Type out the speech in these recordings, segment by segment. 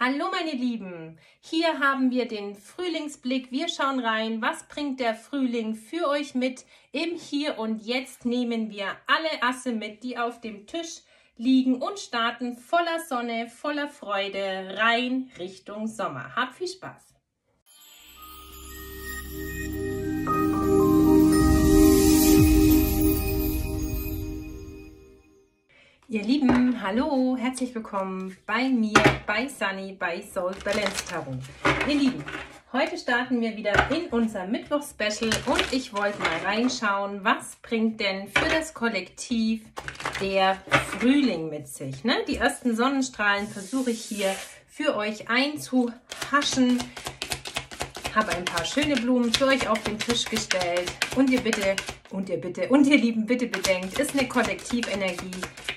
Hallo meine Lieben, hier haben wir den Frühlingsblick. Wir schauen rein, was bringt der Frühling für euch mit im Hier und Jetzt. Nehmen wir alle Asse mit, die auf dem Tisch liegen und starten voller Sonne, voller Freude rein Richtung Sommer. Habt viel Spaß! Ihr Lieben, hallo, herzlich willkommen bei mir, bei Sunny, bei Soul Balance Tarot. Ihr Lieben, heute starten wir wieder in unser Mittwoch-Special und ich wollte mal reinschauen, was bringt denn für das Kollektiv der Frühling mit sich, ne? Die ersten Sonnenstrahlen versuche ich hier für euch einzuhaschen. Habe ein paar schöne Blumen für euch auf den Tisch gestellt und ihr Lieben, bitte bedenkt, ist eine Kollektivenergie,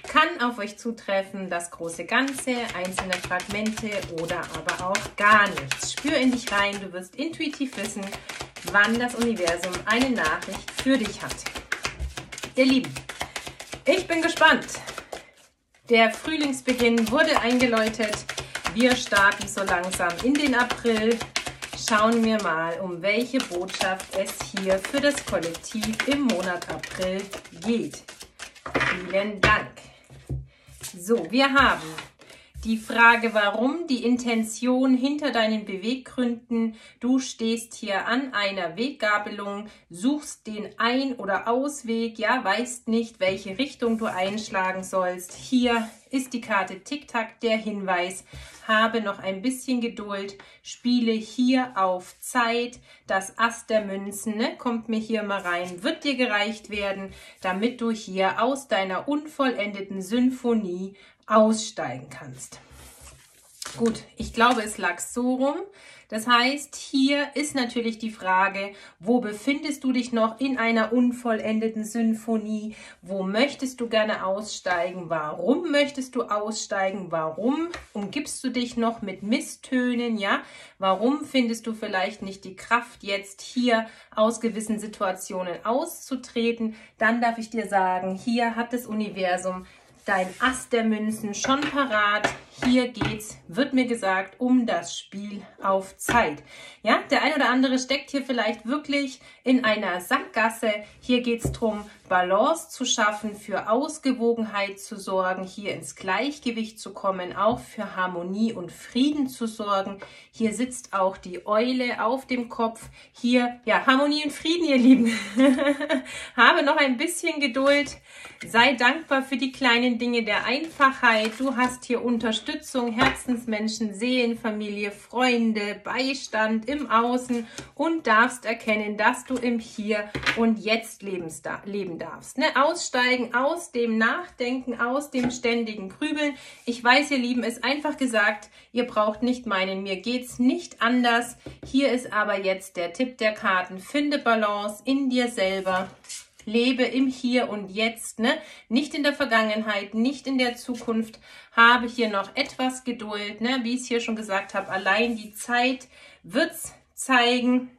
kann auf euch zutreffen, das große Ganze, einzelne Fragmente oder aber auch gar nichts. Spür in dich rein, du wirst intuitiv wissen, wann das Universum eine Nachricht für dich hat. Ihr Lieben, ich bin gespannt. Der Frühlingsbeginn wurde eingeläutet. Wir starten so langsam in den April. Schauen wir mal, um welche Botschaft es hier für das Kollektiv im Monat April geht. Vielen Dank. So, wir haben die Frage, warum, die Intention hinter deinen Beweggründen. Du stehst hier an einer Weggabelung, suchst den Ein- oder Ausweg, ja, weißt nicht, welche Richtung du einschlagen sollst. Hier ist die Karte Tic-Tac, der Hinweis, habe noch ein bisschen Geduld, spiele hier auf Zeit, das Ass der Münzen, ne, kommt mir hier mal rein, wird dir gereicht werden, damit du hier aus deiner unvollendeten Symphonie aussteigen kannst. Gut, ich glaube, es lag so rum. Das heißt, hier ist natürlich die Frage, wo befindest du dich noch in einer unvollendeten Symphonie? Wo möchtest du gerne aussteigen? Warum möchtest du aussteigen? Warum umgibst du dich noch mit Misstönen? Ja? Warum findest du vielleicht nicht die Kraft, jetzt hier aus gewissen Situationen auszutreten? Dann darf ich dir sagen, hier hat das Universum dein Ass der Münzen schon parat. Hier geht's, wird mir gesagt, um das Spiel auf Zeit. Ja, der ein oder andere steckt hier vielleicht wirklich in einer Sackgasse. Hier geht's darum, Balance zu schaffen, für Ausgewogenheit zu sorgen, hier ins Gleichgewicht zu kommen, auch für Harmonie und Frieden zu sorgen. Hier sitzt auch die Eule auf dem Kopf. Hier, ja, Harmonie und Frieden, ihr Lieben. Habe noch ein bisschen Geduld. Sei dankbar für die kleinen Dinge der Einfachheit. Du hast hier Unterstützung. Herzensmenschen, Seelenfamilie, Freunde, Beistand im Außen und darfst erkennen, dass du im Hier und Jetzt leben darfst. Ne? Aussteigen aus dem Nachdenken, aus dem ständigen Grübeln. Ich weiß, ihr Lieben, ist einfach gesagt, ihr braucht nicht meinen, mir geht's nicht anders. Hier ist aber jetzt der Tipp der Karten, finde Balance in dir selber. Lebe im Hier und Jetzt, ne? Nicht in der Vergangenheit, nicht in der Zukunft. Habe hier noch etwas Geduld, ne? Wie ich es hier schon gesagt habe, allein die Zeit wird's zeigen.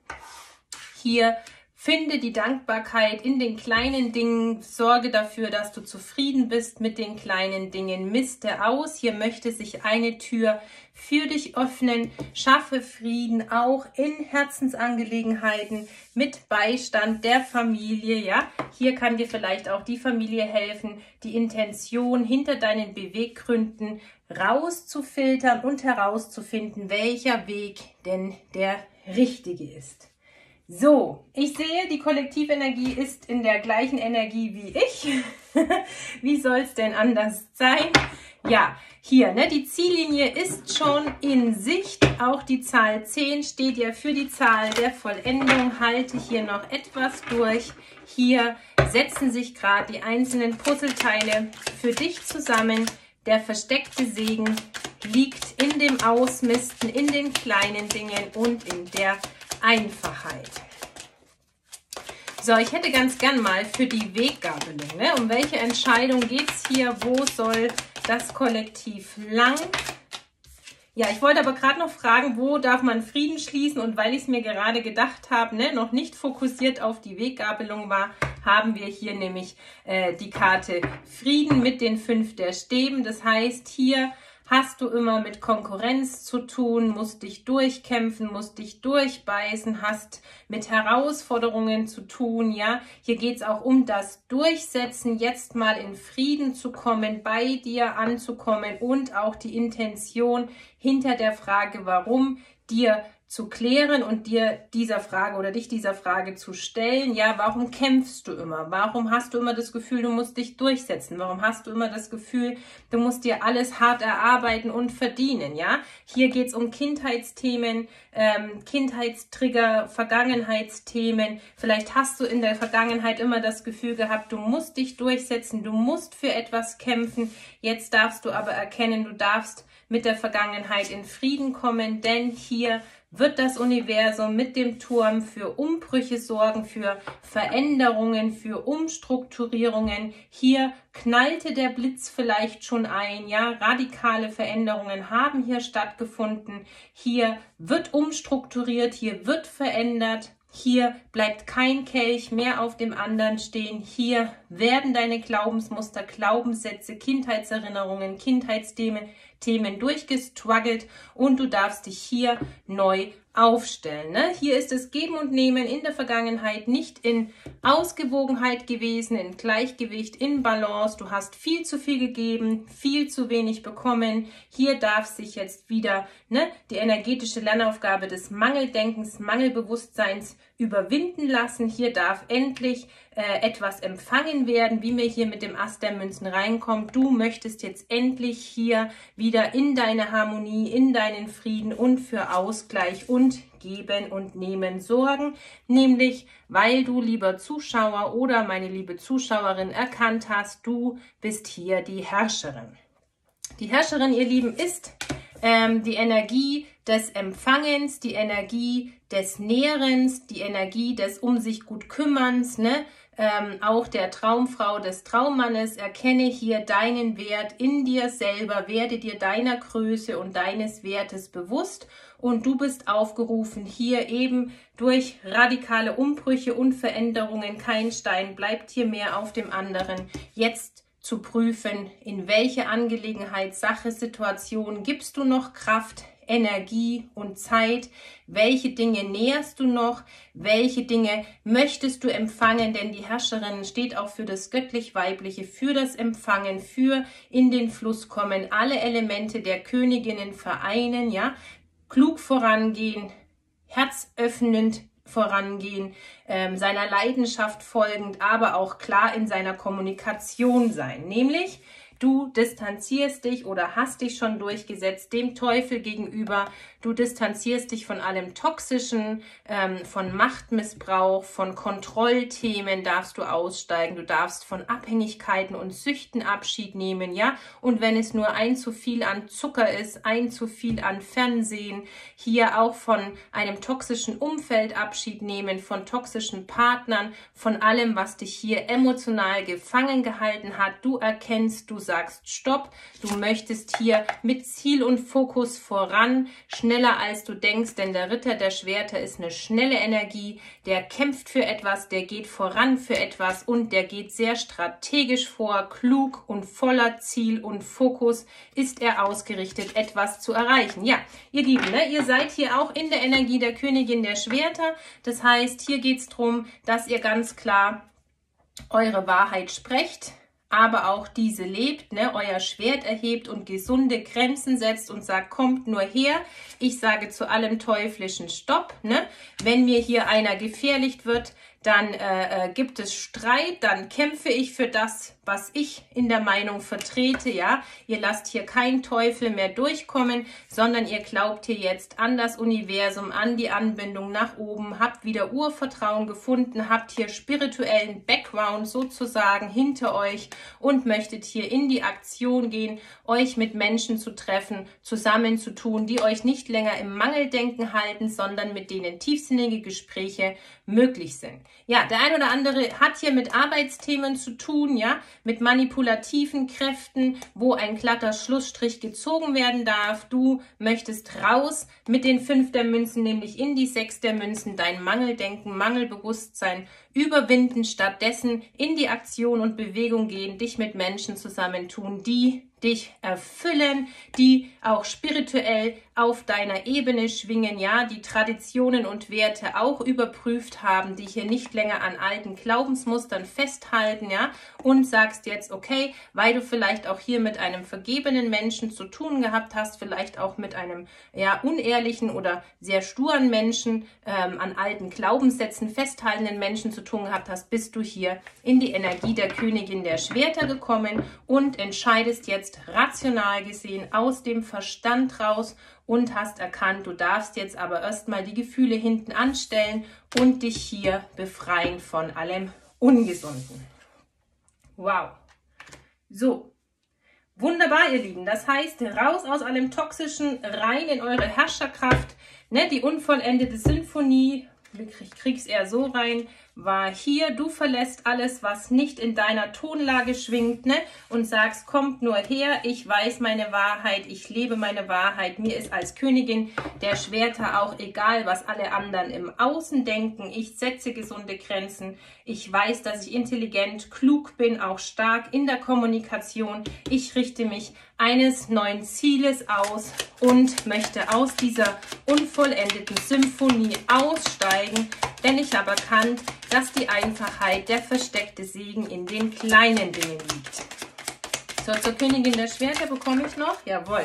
Hier finde die Dankbarkeit in den kleinen Dingen, sorge dafür, dass du zufrieden bist mit den kleinen Dingen, miste aus. Hier möchte sich eine Tür für dich öffnen, schaffe Frieden auch in Herzensangelegenheiten mit Beistand der Familie. Ja, hier kann dir vielleicht auch die Familie helfen, die Intention hinter deinen Beweggründen rauszufiltern und herauszufinden, welcher Weg denn der richtige ist. So, ich sehe, die Kollektivenergie ist in der gleichen Energie wie ich. Wie soll es denn anders sein? Ja, hier, ne, die Ziellinie ist schon in Sicht. Auch die Zahl 10 steht ja für die Zahl der Vollendung. Halte hier noch etwas durch. Hier setzen sich gerade die einzelnen Puzzleteile für dich zusammen. Der versteckte Segen liegt in dem Ausmisten, in den kleinen Dingen und in der Einfachheit. So, ich hätte ganz gern mal für die Weggabelung, ne? Um welche Entscheidung geht es hier? Wo soll das Kollektiv lang? Ja, ich wollte aber gerade noch fragen, wo darf man Frieden schließen? Und weil ich es mir gerade gedacht habe, ne, noch nicht fokussiert auf die Weggabelung war, haben wir hier nämlich die Karte Frieden mit den 5 der Stäben. Das heißt, hier hast du immer mit Konkurrenz zu tun, musst dich durchkämpfen, musst dich durchbeißen, hast mit Herausforderungen zu tun, ja. Hier geht es auch um das Durchsetzen, jetzt mal in Frieden zu kommen, bei dir anzukommen und auch die Intention hinter der Frage, warum dir zu klären und dir dieser Frage oder dich dieser Frage zu stellen, ja, warum kämpfst du immer? Warum hast du immer das Gefühl, du musst dich durchsetzen? Warum hast du immer das Gefühl, du musst dir alles hart erarbeiten und verdienen, ja? Hier geht es um Kindheitsthemen, Kindheitstrigger, Vergangenheitsthemen. Vielleicht hast du in der Vergangenheit immer das Gefühl gehabt, du musst dich durchsetzen, du musst für etwas kämpfen. Jetzt darfst du aber erkennen, du darfst mit der Vergangenheit in Frieden kommen, denn hier wird das Universum mit dem Turm für Umbrüche sorgen, für Veränderungen, für Umstrukturierungen. Hier knallte der Blitz vielleicht schon ein, ja, radikale Veränderungen haben hier stattgefunden. Hier wird umstrukturiert, hier wird verändert. Hier bleibt kein Kelch mehr auf dem anderen stehen. Hier werden deine Glaubensmuster, Glaubenssätze, Kindheitserinnerungen, Kindheitsthemen durchgestruggelt und du darfst dich hier neu aufstellen. Ne? Hier ist es Geben und Nehmen in der Vergangenheit nicht in Ausgewogenheit gewesen, in Gleichgewicht, in Balance. Du hast viel zu viel gegeben, viel zu wenig bekommen. Hier darf sich jetzt wieder, ne, die energetische Lernaufgabe des Mangeldenkens, Mangelbewusstseins überwinden lassen. Hier darf endlich etwas empfangen werden, wie mir hier mit dem Ast der Münzen reinkommt. Du möchtest jetzt endlich hier wieder in deine Harmonie, in deinen Frieden und für Ausgleich und Geben und Nehmen sorgen, nämlich weil du, lieber Zuschauer oder meine liebe Zuschauerin, erkannt hast, du bist hier die Herrscherin. Die Herrscherin, ihr Lieben, ist die Energie des Empfangens, die Energie des Nährens, die Energie des um sich gut Kümmerns, ne? Auch der Traumfrau des Traummannes. Erkenne hier deinen Wert in dir selber, werde dir deiner Größe und deines Wertes bewusst und du bist aufgerufen, hier eben durch radikale Umbrüche und Veränderungen, kein Stein bleibt hier mehr auf dem anderen, jetzt zu prüfen, in welche Angelegenheit, Sache, Situation gibst du noch Kraft, Energie und Zeit, welche Dinge näherst du noch, welche Dinge möchtest du empfangen, denn die Herrscherin steht auch für das Göttlich-Weibliche, für das Empfangen, für in den Fluss kommen, alle Elemente der Königinnen vereinen, ja, klug vorangehen, herzöffnend vorangehen, seiner Leidenschaft folgend, aber auch klar in seiner Kommunikation sein, nämlich du distanzierst dich oder hast dich schon durchgesetzt dem Teufel gegenüber. Du distanzierst dich von allem Toxischen, von Machtmissbrauch, von Kontrollthemen darfst du aussteigen. Du darfst von Abhängigkeiten und Süchten Abschied nehmen, ja. Und wenn es nur ein zu viel an Zucker ist, ein zu viel an Fernsehen, hier auch von einem toxischen Umfeld Abschied nehmen, von toxischen Partnern, von allem, was dich hier emotional gefangen gehalten hat. Du erkennst, du sagst Stopp, du möchtest hier mit Ziel und Fokus voran, schneller als du denkst, denn der Ritter der Schwerter ist eine schnelle Energie, der kämpft für etwas, der geht voran für etwas und der geht sehr strategisch vor, klug und voller Ziel und Fokus ist er ausgerichtet, etwas zu erreichen. Ja, ihr Lieben, ne, ihr seid hier auch in der Energie der Königin der Schwerter, das heißt, hier geht es darum, dass ihr ganz klar eure Wahrheit sprecht, aber auch diese lebt, ne, euer Schwert erhebt und gesunde Grenzen setzt und sagt, kommt nur her, ich sage zu allem Teuflischen Stopp, ne, wenn mir hier einer gefährlich wird, dann gibt es Streit, dann kämpfe ich für das, was ich in der Meinung vertrete, ja. Ihr lasst hier keinen Teufel mehr durchkommen, sondern ihr glaubt hier jetzt an das Universum, an die Anbindung nach oben, habt wieder Urvertrauen gefunden, habt hier spirituellen Background sozusagen hinter euch und möchtet hier in die Aktion gehen, euch mit Menschen zu treffen, zusammenzutun, die euch nicht länger im Mangeldenken halten, sondern mit denen tiefsinnige Gespräche möglich sind. Ja, der ein oder andere hat hier mit Arbeitsthemen zu tun, ja, mit manipulativen Kräften, wo ein glatter Schlussstrich gezogen werden darf. Du möchtest raus mit den 5 der Münzen, nämlich in die 6 der Münzen, dein Mangeldenken, Mangelbewusstsein überwinden, stattdessen in die Aktion und Bewegung gehen, dich mit Menschen zusammentun, die dich erfüllen, die auch spirituell auf deiner Ebene schwingen, ja, die Traditionen und Werte auch überprüft haben, die hier nicht länger an alten Glaubensmustern festhalten, ja, und sagst jetzt, okay, weil du vielleicht auch hier mit einem vergebenen Menschen zu tun gehabt hast, vielleicht auch mit einem, ja, unehrlichen oder sehr sturen Menschen, an alten Glaubenssätzen festhaltenden Menschen zu tun gehabt hast, bist du hier in die Energie der Königin der Schwerter gekommen und entscheidest jetzt rational gesehen aus dem Verstand raus und hast erkannt, du darfst jetzt aber erstmal die Gefühle hinten anstellen und dich hier befreien von allem Ungesunden. Wow. So. Wunderbar, ihr Lieben. Das heißt, raus aus allem Toxischen, rein in eure Herrscherkraft. Ne, die unvollendete Sinfonie, ich krieg's eher so rein, war hier, du verlässt alles, was nicht in deiner Tonlage schwingt, ne? Und sagst, kommt nur her, ich weiß meine Wahrheit, ich lebe meine Wahrheit, mir ist als Königin der Schwerter auch egal, was alle anderen im Außen denken, ich setze gesunde Grenzen, ich weiß, dass ich intelligent, klug bin, auch stark in der Kommunikation, ich richte mich eines neuen Zieles aus und möchte aus dieser unvollendeten Symphonie aussteigen, denn ich habe erkannt, dass die Einfachheit, der versteckte Segen in den kleinen Dingen liegt. So, zur Königin der Schwerter bekomme ich noch, jawohl.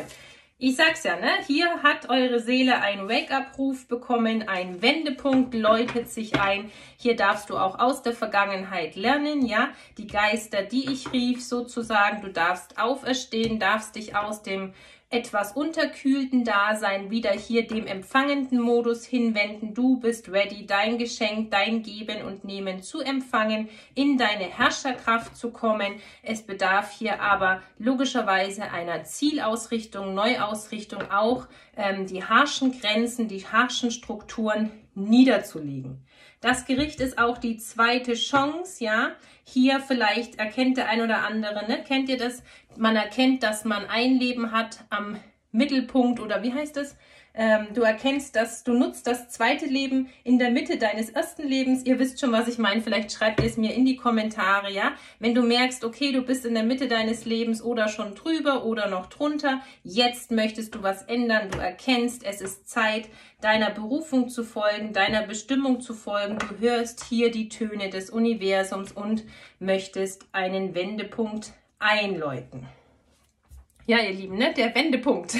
Ich sag's ja, ne? Hier hat eure Seele einen Wake-up-Ruf bekommen, ein Wendepunkt läutet sich ein. Hier darfst du auch aus der Vergangenheit lernen, ja? Die Geister, die ich rief, sozusagen, du darfst auferstehen, darfst dich aus dem etwas unterkühlten Dasein wieder hier dem empfangenden Modus hinwenden. Du bist ready, dein Geschenk, dein Geben und Nehmen zu empfangen, in deine Herrscherkraft zu kommen. Es bedarf hier aber logischerweise einer Zielausrichtung, Neuausrichtung, auch die harschen Grenzen, die harschen Strukturen niederzulegen. Das Gericht ist auch die zweite Chance, ja. Hier vielleicht erkennt der ein oder andere, ne? Kennt ihr das? Man erkennt, dass man ein Leben hat am Mittelpunkt, oder wie heißt es? Du erkennst, dass du nutzt das zweite Leben in der Mitte deines ersten Lebens. Ihr wisst schon, was ich meine. Vielleicht schreibt ihr es mir in die Kommentare, ja? Wenn du merkst, okay, du bist in der Mitte deines Lebens oder schon drüber oder noch drunter. Jetzt möchtest du was ändern. Du erkennst, es ist Zeit, deiner Berufung zu folgen, deiner Bestimmung zu folgen. Du hörst hier die Töne des Universums und möchtest einen Wendepunkt einläuten. Ja, ihr Lieben, ne? Der Wendepunkt.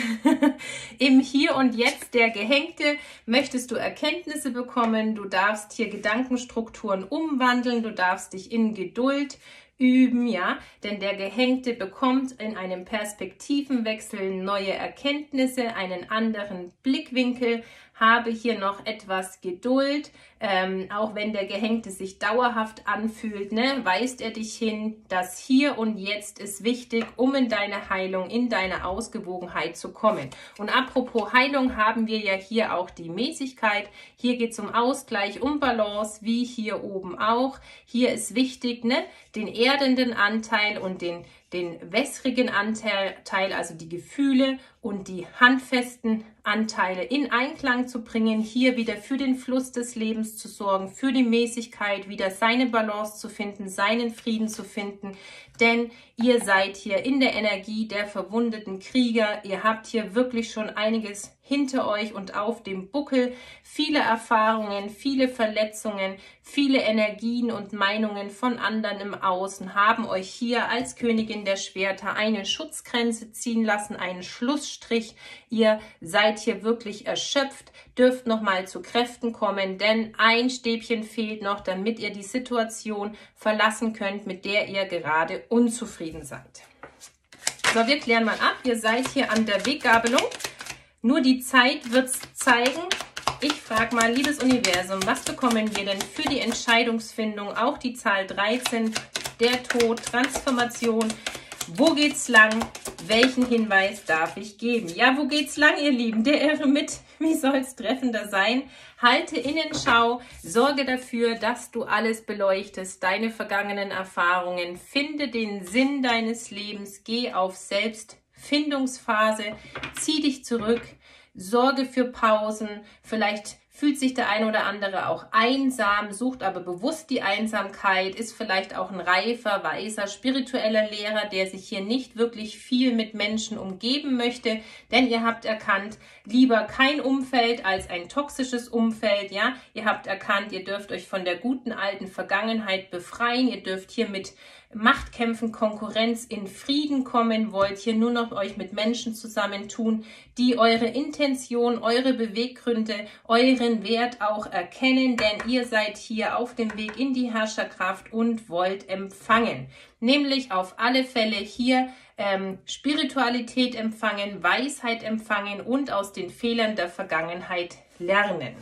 Im Hier und Jetzt, der Gehängte, möchtest du Erkenntnisse bekommen, du darfst hier Gedankenstrukturen umwandeln, du darfst dich in Geduld üben, ja, denn der Gehängte bekommt in einem Perspektivenwechsel neue Erkenntnisse, einen anderen Blickwinkel. Habe hier noch etwas Geduld, auch wenn der Gehängte sich dauerhaft anfühlt, ne, weist er dich hin, dass Hier und Jetzt ist wichtig, um in deine Heilung, in deine Ausgewogenheit zu kommen. Und apropos Heilung haben wir ja hier auch die Mäßigkeit. Hier geht es um Ausgleich, um Balance, wie hier oben auch. Hier ist wichtig, ne, den erdenden Anteil und den wässrigen Anteil, also die Gefühle und die handfesten Anteile in Einklang zu bringen, hier wieder für den Fluss des Lebens zu sorgen, für die Mäßigkeit, wieder seine Balance zu finden, seinen Frieden zu finden, denn ihr seid hier in der Energie der verwundeten Krieger, ihr habt hier wirklich schon einiges hinter euch und auf dem Buckel, viele Erfahrungen, viele Verletzungen, viele Energien und Meinungen von anderen im Außen haben euch hier als Königin der Schwerter eine Schutzgrenze ziehen lassen, einen Schlussstrich. Ihr seid hier wirklich erschöpft, dürft nochmal zu Kräften kommen, denn ein Stäbchen fehlt noch, damit ihr die Situation verlassen könnt, mit der ihr gerade unzufrieden seid. So, wir klären mal ab. Ihr seid hier an der Weggabelung. Nur die Zeit wird es zeigen. Ich frage mal, liebes Universum, was bekommen wir denn für die Entscheidungsfindung? Auch die Zahl 13, der Tod, Transformation. Wo geht's lang? Welchen Hinweis darf ich geben? Ja, wo geht's lang, ihr Lieben? Der Eremit, wie soll's treffender sein? Halte Innenschau, sorge dafür, dass du alles beleuchtest, deine vergangenen Erfahrungen. Finde den Sinn deines Lebens, geh auf Selbstbewusstsein. Findungsphase, zieh dich zurück, sorge für Pausen, vielleicht fühlt sich der eine oder andere auch einsam, sucht aber bewusst die Einsamkeit, ist vielleicht auch ein reifer, weiser, spiritueller Lehrer, der sich hier nicht wirklich viel mit Menschen umgeben möchte, denn ihr habt erkannt, lieber kein Umfeld als ein toxisches Umfeld, ja, ihr habt erkannt, ihr dürft euch von der guten alten Vergangenheit befreien, ihr dürft hier mit Machtkämpfen, Konkurrenz in Frieden kommen, wollt hier nur noch euch mit Menschen zusammentun, die eure Intention, eure Beweggründe, euren Wert auch erkennen, denn ihr seid hier auf dem Weg in die Herrscherkraft und wollt empfangen. Nämlich auf alle Fälle hier Spiritualität empfangen, Weisheit empfangen und aus den Fehlern der Vergangenheit lernen.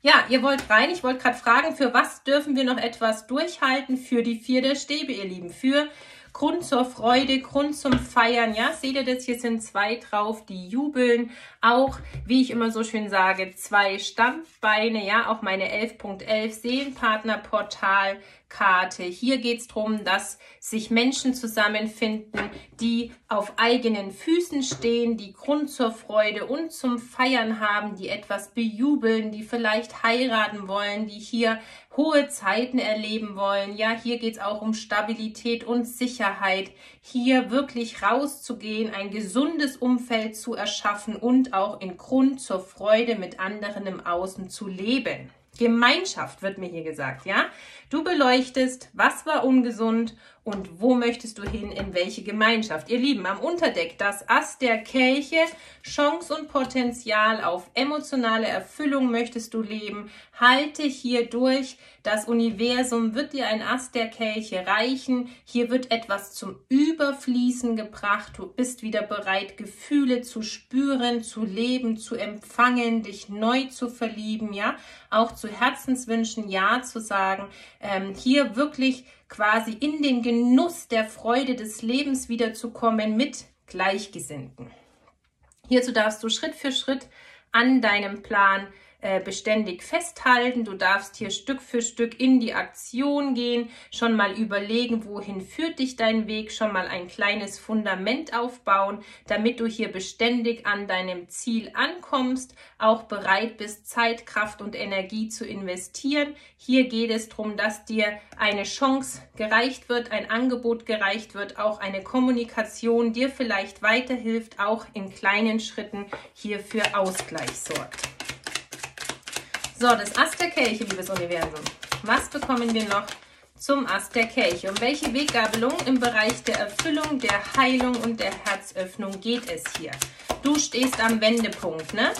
Ja, ihr wollt rein. Ich wollte gerade fragen, für was dürfen wir noch etwas durchhalten? Für die 4 der Stäbe, ihr Lieben. Für Grund zur Freude, Grund zum Feiern. Ja, seht ihr das? Hier sind 2 drauf, die jubeln. Auch, wie ich immer so schön sage, 2 Stammbeine. Ja, auch meine 11.11 Seelenpartnerportal. Karte. Hier geht es darum, dass sich Menschen zusammenfinden, die auf eigenen Füßen stehen, die Grund zur Freude und zum Feiern haben, die etwas bejubeln, die vielleicht heiraten wollen, die hier hohe Zeiten erleben wollen. Ja, hier geht es auch um Stabilität und Sicherheit, hier wirklich rauszugehen, ein gesundes Umfeld zu erschaffen und auch in Grund zur Freude mit anderen im Außen zu leben. Gemeinschaft wird mir hier gesagt, ja? Du beleuchtest, was war ungesund und wo möchtest du hin, in welche Gemeinschaft? Ihr Lieben, am Unterdeck das Ass der Kelche, Chance und Potenzial auf emotionale Erfüllung möchtest du leben. Halte hier durch, das Universum wird dir ein Ass der Kelche reichen. Hier wird etwas zum Überfließen gebracht. Du bist wieder bereit, Gefühle zu spüren, zu leben, zu empfangen, dich neu zu verlieben, ja? Auch zu Herzenswünschen Ja zu sagen, hier wirklich quasi in den Genuss der Freude des Lebens wiederzukommen mit Gleichgesinnten. Hierzu darfst du Schritt für Schritt an deinem Plan beständig festhalten. Du darfst hier Stück für Stück in die Aktion gehen, schon mal überlegen, wohin führt dich dein Weg, schon mal ein kleines Fundament aufbauen, damit du hier beständig an deinem Ziel ankommst, auch bereit bist, Zeit, Kraft und Energie zu investieren. Hier geht es darum, dass dir eine Chance gereicht wird, ein Angebot gereicht wird, auch eine Kommunikation dir vielleicht weiterhilft, auch in kleinen Schritten hier für Ausgleich sorgt. So, das Ass der Kelche, liebes Universum. Was bekommen wir noch zum Ass der Kelche? Um welche Weggabelung im Bereich der Erfüllung, der Heilung und der Herzöffnung geht es hier? Du stehst am Wendepunkt, ne?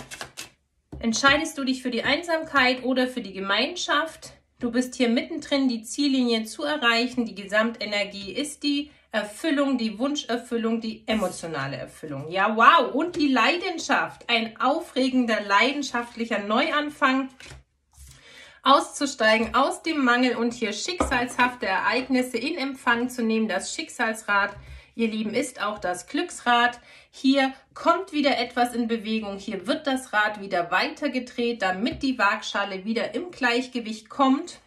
Entscheidest du dich für die Einsamkeit oder für die Gemeinschaft? Du bist hier mittendrin, die Ziellinie zu erreichen. Die Gesamtenergie ist die Erfüllung, die Wunscherfüllung, die emotionale Erfüllung. Ja, wow! Und die Leidenschaft. Ein aufregender, leidenschaftlicher Neuanfang. Auszusteigen aus dem Mangel und hier schicksalshafte Ereignisse in Empfang zu nehmen. Das Schicksalsrad, ihr Lieben, ist auch das Glücksrad. Hier kommt wieder etwas in Bewegung. Hier wird das Rad wieder weitergedreht, damit die Waagschale wieder im Gleichgewicht kommt.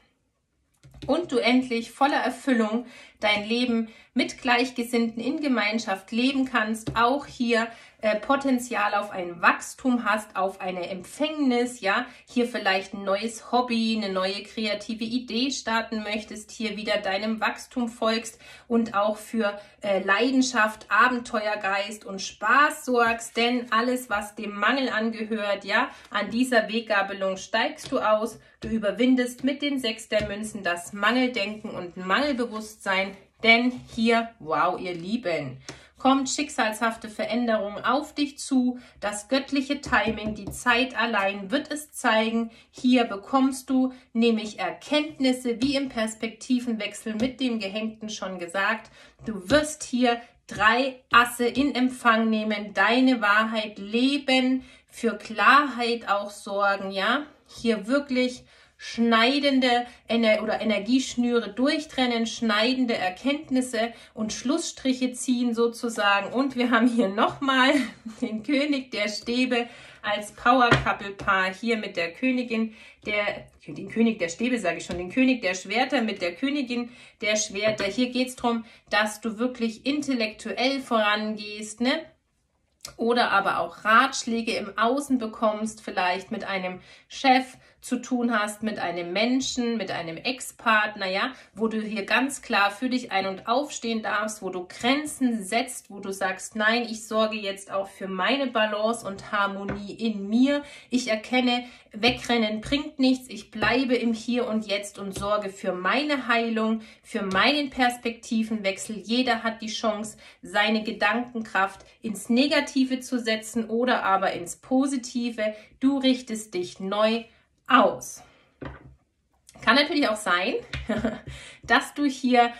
Und du endlich voller Erfüllung dein Leben mit Gleichgesinnten in Gemeinschaft leben kannst, auch hier Potenzial auf ein Wachstum hast, auf eine Empfängnis, ja, hier vielleicht ein neues Hobby, eine neue kreative Idee starten möchtest, hier wieder deinem Wachstum folgst und auch für Leidenschaft, Abenteuergeist und Spaß sorgst, denn alles, was dem Mangel angehört, ja, an dieser Weggabelung steigst du aus. Du überwindest mit den 6 der Münzen das Mangeldenken und Mangelbewusstsein, denn hier, wow, ihr Lieben, kommt schicksalshafte Veränderung auf dich zu. Das göttliche Timing, die Zeit allein wird es zeigen. Hier bekommst du nämlich Erkenntnisse, wie im Perspektivenwechsel mit dem Gehängten schon gesagt. Du wirst hier 3 Asse in Empfang nehmen, deine Wahrheit leben, für Klarheit auch sorgen, ja? Hier wirklich schneidende Energieschnüre durchtrennen, schneidende Erkenntnisse und Schlussstriche ziehen sozusagen. Und wir haben hier nochmal den König der Stäbe als Power-Couple-Paar, hier mit der Königin der, den König der Stäbe sage ich schon, den König der Schwerter mit der Königin der Schwerter. Hier geht es darum, dass du wirklich intellektuell vorangehst, ne? oder aber auch Ratschläge im Außen bekommst, vielleicht mit einem Chef zu tun hast, mit einem Menschen, mit einem Ex-Partner, ja, wo du hier ganz klar für dich ein- und aufstehen darfst, wo du Grenzen setzt, wo du sagst, nein, ich sorge jetzt auch für meine Balance und Harmonie in mir. Ich erkenne, Wegrennen bringt nichts, ich bleibe im Hier und Jetzt und sorge für meine Heilung, für meinen Perspektivenwechsel. Jeder hat die Chance, seine Gedankenkraft ins Negative zu setzen oder aber ins Positive. Du richtest dich neu aus. Kann natürlich auch sein, dass du hier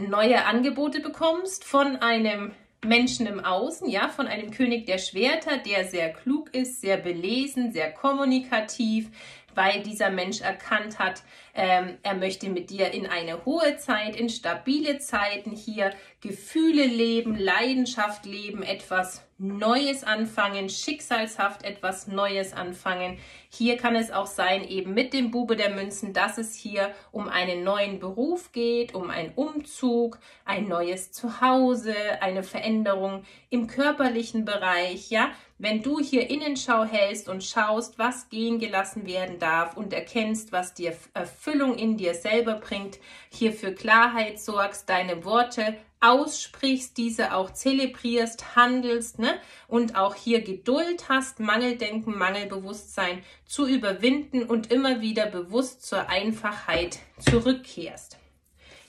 neue Angebote bekommst von einem Menschen im Außen, ja, von einem König der Schwerter, der sehr klug ist, sehr belesen, sehr kommunikativ, weil dieser Mensch erkannt hat, er möchte mit dir in eine hohe Zeit, in stabile Zeiten hier Gefühle leben, Leidenschaft leben, etwas Neues anfangen, schicksalshaft etwas Neues anfangen. Hier kann es auch sein, eben mit dem Bube der Münzen, dass es hier um einen neuen Beruf geht, um einen Umzug, ein neues Zuhause, eine Veränderung im körperlichen Bereich, ja. Wenn du hier Innenschau hältst und schaust, was gehen gelassen werden darf und erkennst, was dir Erfüllung in dir selber bringt, hier für Klarheit sorgst, deine Worte aussprichst, diese auch zelebrierst, handelst, ne? Und auch hier Geduld hast, Mangeldenken, Mangelbewusstsein zu überwinden und immer wieder bewusst zur Einfachheit zurückkehrst.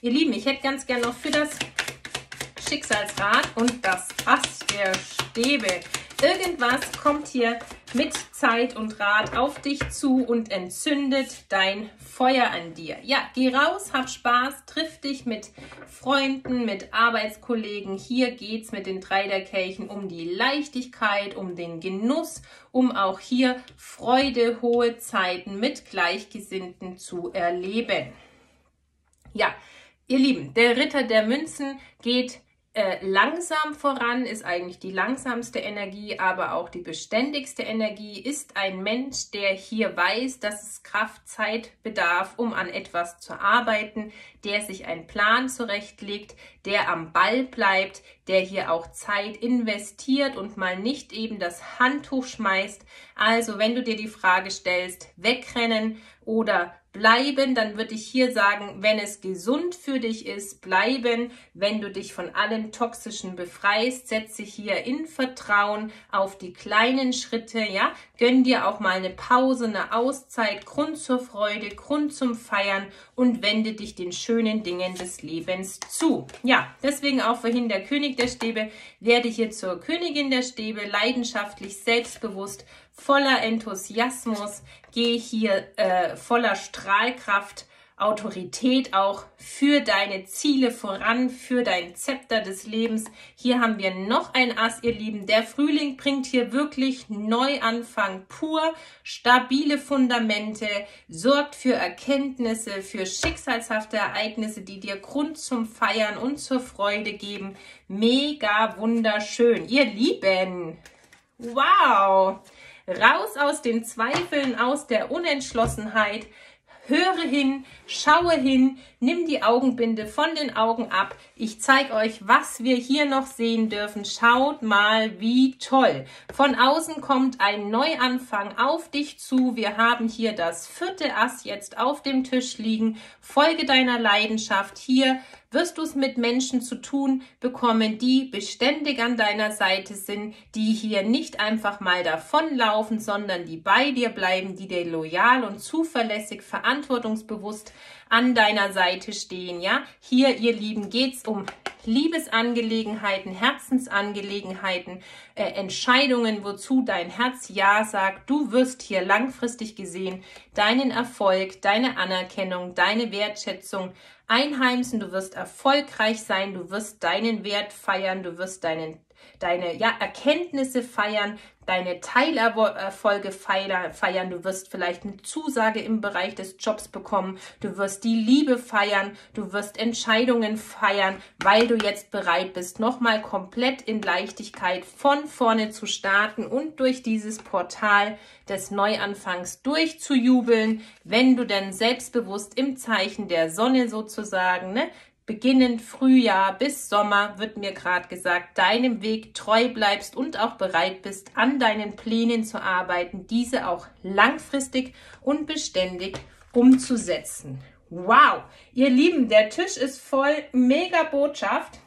Ihr Lieben, ich hätte ganz gerne noch für das Schicksalsrad und das Ass der Stäbe. Irgendwas kommt hier mit Zeit und Rat auf dich zu und entzündet dein Feuer an dir. Ja, geh raus, hab Spaß, triff dich mit Freunden, mit Arbeitskollegen. Hier geht's mit den drei der Kelchen um die Leichtigkeit, um den Genuss, um auch hier Freude, hohe Zeiten mit Gleichgesinnten zu erleben. Ja, ihr Lieben, der Ritter der Münzen geht langsam voran, ist eigentlich die langsamste Energie, aber auch die beständigste Energie, ist ein Mensch, der hier weiß, dass es Kraft, Zeit bedarf, um an etwas zu arbeiten, der sich einen Plan zurechtlegt, der am Ball bleibt, der hier auch Zeit investiert und mal nicht eben das Handtuch schmeißt. Also wenn du dir die Frage stellst, wegrennen oder bleiben, dann würde ich hier sagen, wenn es gesund für dich ist, bleiben. Wenn du dich von allem Toxischen befreist, setze hier in Vertrauen auf die kleinen Schritte, ja, gönn dir auch mal eine Pause, eine Auszeit, Grund zur Freude, Grund zum Feiern und wende dich den schönen Dingen des Lebens zu. Ja, deswegen auch vorhin der König der Stäbe, werde hier zur Königin der Stäbe, leidenschaftlich, selbstbewusst, voller Enthusiasmus, geh hier voller Strahlkraft, Autorität auch für deine Ziele voran, für dein Zepter des Lebens. Hier haben wir noch ein Ass, ihr Lieben. Der Frühling bringt hier wirklich Neuanfang pur, stabile Fundamente, sorgt für Erkenntnisse, für schicksalshafte Ereignisse, die dir Grund zum Feiern und zur Freude geben. Mega wunderschön, ihr Lieben. Wow! Raus aus den Zweifeln, aus der Unentschlossenheit, höre hin, schaue hin, nimm die Augenbinde von den Augen ab. Ich zeige euch, was wir hier noch sehen dürfen. Schaut mal, wie toll. Von außen kommt ein Neuanfang auf dich zu. Wir haben hier das vierte Ass jetzt auf dem Tisch liegen. Folge deiner Leidenschaft. Hier wirst du es mit Menschen zu tun bekommen, die beständig an deiner Seite sind, die hier nicht einfach mal davonlaufen, sondern die bei dir bleiben, die dir loyal und zuverlässig, verantwortungsbewusst an deiner Seite stehen. Ja? Hier, ihr Lieben, geht es um Liebesangelegenheiten, Herzensangelegenheiten, Entscheidungen, wozu dein Herz Ja sagt. Du wirst hier langfristig gesehen deinen Erfolg, deine Anerkennung, deine Wertschätzung einheimsen. Du wirst erfolgreich sein, du wirst deinen Wert feiern, du wirst deine ja, Erkenntnisse feiern, deine Teilerfolge feiern, du wirst vielleicht eine Zusage im Bereich des Jobs bekommen, du wirst die Liebe feiern, du wirst Entscheidungen feiern, weil du jetzt bereit bist, nochmal komplett in Leichtigkeit von vorne zu starten und durch dieses Portal des Neuanfangs durchzujubeln, wenn du denn selbstbewusst im Zeichen der Sonne sozusagen, ne, beginnend Frühjahr bis Sommer wird mir gerade gesagt, deinem Weg treu bleibst und auch bereit bist, an deinen Plänen zu arbeiten, diese auch langfristig und beständig umzusetzen. Wow, ihr Lieben, der Tisch ist voll, mega Botschaft.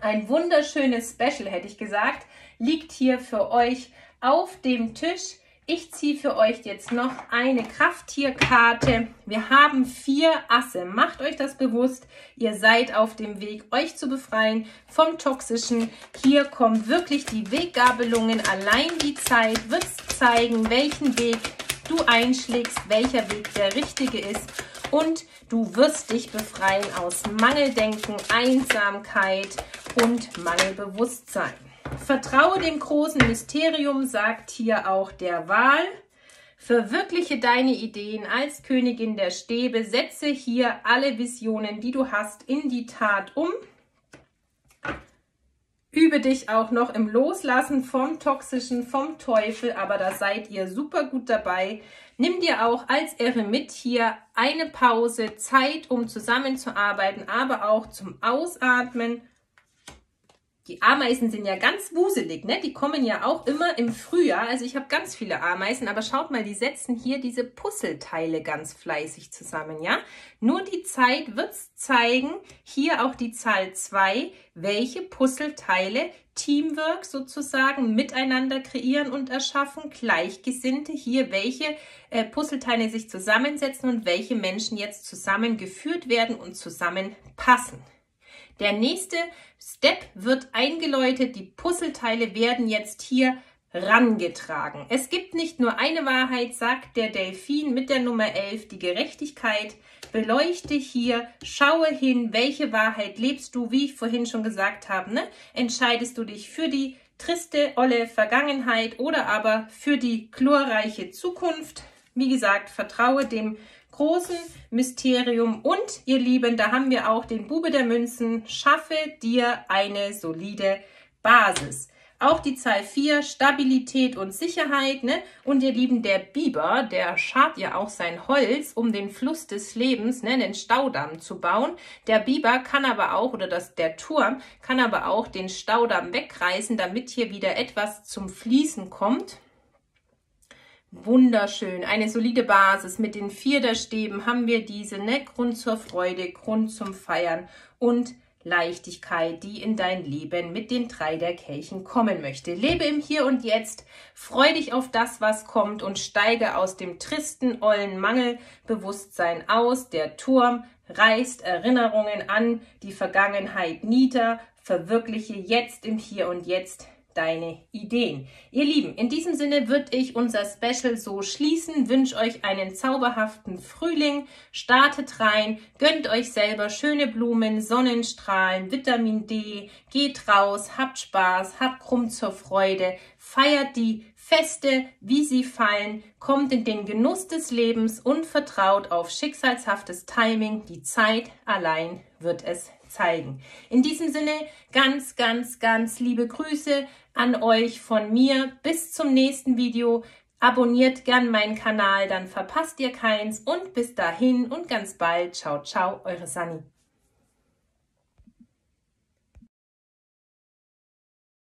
Ein wunderschönes Special, hätte ich gesagt, liegt hier für euch auf dem Tisch. Ich ziehe für euch jetzt noch eine Krafttierkarte. Wir haben 4 Asse. Macht euch das bewusst. Ihr seid auf dem Weg, euch zu befreien vom Toxischen. Hier kommen wirklich die Weggabelungen. Allein die Zeit wird zeigen, welchen Weg du einschlägst, welcher Weg der richtige ist. Und du wirst dich befreien aus Mangeldenken, Einsamkeit und Mangelbewusstsein. Vertraue dem großen Mysterium, sagt hier auch der Wal. Verwirkliche deine Ideen als Königin der Stäbe. Setze hier alle Visionen, die du hast, in die Tat um. Übe dich auch noch im Loslassen vom Toxischen, vom Teufel, aber da seid ihr super gut dabei. Nimm dir auch als Eremit hier eine Pause, Zeit, um zusammenzuarbeiten, aber auch zum Ausatmen. Die Ameisen sind ja ganz wuselig, ne? Die kommen ja auch immer im Frühjahr. Also ich habe ganz viele Ameisen, aber schaut mal, die setzen hier diese Puzzleteile ganz fleißig zusammen, ja? Nur die Zeit wird es zeigen, hier auch die Zahl 2, welche Puzzleteile Teamwork sozusagen miteinander kreieren und erschaffen, Gleichgesinnte hier, welche Puzzleteile sich zusammensetzen und welche Menschen jetzt zusammengeführt werden und zusammenpassen. Der nächste Step wird eingeläutet, die Puzzleteile werden jetzt hier rangetragen. Es gibt nicht nur eine Wahrheit, sagt der Delfin mit der Nummer 11, die Gerechtigkeit. Beleuchte hier, schaue hin, welche Wahrheit lebst du, wie ich vorhin schon gesagt habe, ne? Entscheidest du dich für die triste, olle Vergangenheit oder aber für die glorreiche Zukunft? Wie gesagt, vertraue dem großen Mysterium und ihr Lieben, da haben wir auch den Bube der Münzen, schaffe dir eine solide Basis. Auch die Zahl 4, Stabilität und Sicherheit, ne? Und ihr Lieben, der Biber, der schart ja auch sein Holz, um den Fluss des Lebens, ne, den Staudamm zu bauen. Der Biber kann aber auch, oder der Turm, kann aber auch den Staudamm wegreißen, damit hier wieder etwas zum Fließen kommt. Wunderschön, eine solide Basis. Mit den 4 der Stäben haben wir diese, ne? Grund zur Freude, Grund zum Feiern und Leichtigkeit, die in dein Leben mit den 3 der Kelchen kommen möchte. Lebe im Hier und Jetzt, freu dich auf das, was kommt und steige aus dem tristen, ollen Mangelbewusstsein aus. Der Turm reißt Erinnerungen an die Vergangenheit nieder, verwirkliche jetzt im Hier und Jetzt deine Ideen. Ihr Lieben, in diesem Sinne würde ich unser Special so schließen. Wünsche euch einen zauberhaften Frühling. Startet rein, gönnt euch selber schöne Blumen, Sonnenstrahlen, Vitamin D. Geht raus, habt Spaß, habt Krumm zur Freude, feiert die Feste, wie sie fallen, kommt in den Genuss des Lebens und vertraut auf schicksalshaftes Timing. Die Zeit allein wird es zeigen. In diesem Sinne ganz, ganz, ganz liebe Grüße an euch von mir. Bis zum nächsten Video. Abonniert gern meinen Kanal, dann verpasst ihr keins. Und bis dahin und ganz bald. Ciao, ciao, eure Sanni.